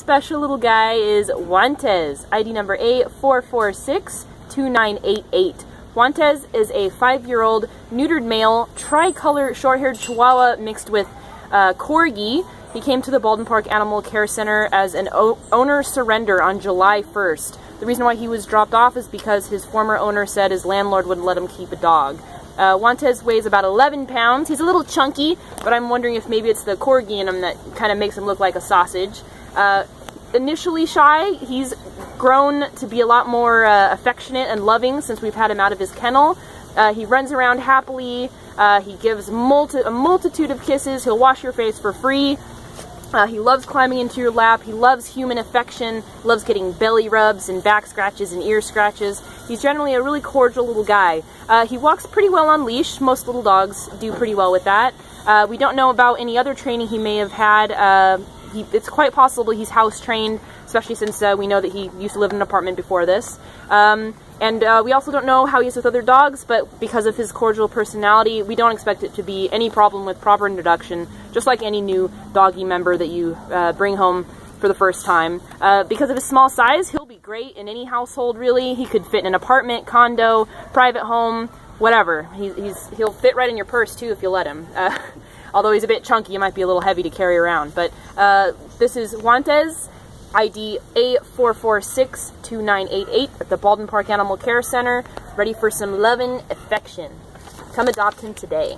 Special little guy is Guantes, ID number A4462988. Guantes is a 5-year-old neutered male, tricolor short-haired Chihuahua mixed with Corgi. He came to the Baldwin Park Animal Care Center as an owner surrender on July 1st. The reason why he was dropped off is because his former owner said his landlord wouldn't let him keep a dog. Guantes weighs about 11 pounds. He's a little chunky, but I'm wondering if maybe it's the Corgi in him that kind of makes him look like a sausage. Initially shy, he's grown to be a lot more affectionate and loving since we've had him out of his kennel. He runs around happily. He gives a multitude of kisses. He'll wash your face for free. He loves climbing into your lap. He loves human affection, loves getting belly rubs and back scratches and ear scratches. He's generally a really cordial little guy. He walks pretty well on leash. Most little dogs do pretty well with that. We don't know about any other training he may have had. It's quite possible he's house trained, especially since we know that he used to live in an apartment before this. And we also don't know how he is with other dogs, but because of his cordial personality, we don't expect it to be any problem with proper introduction, just like any new doggy member that you bring home for the first time. Because of his small size, he'll be great in any household, really. He could fit in an apartment, condo, private home, whatever. He'll fit right in your purse, too, if you let him. Although he's a bit chunky, he might be a little heavy to carry around. But this is Guantes, ID A4462988 at the Baldwin Park Animal Care Center, ready for some love and affection. Come adopt him today.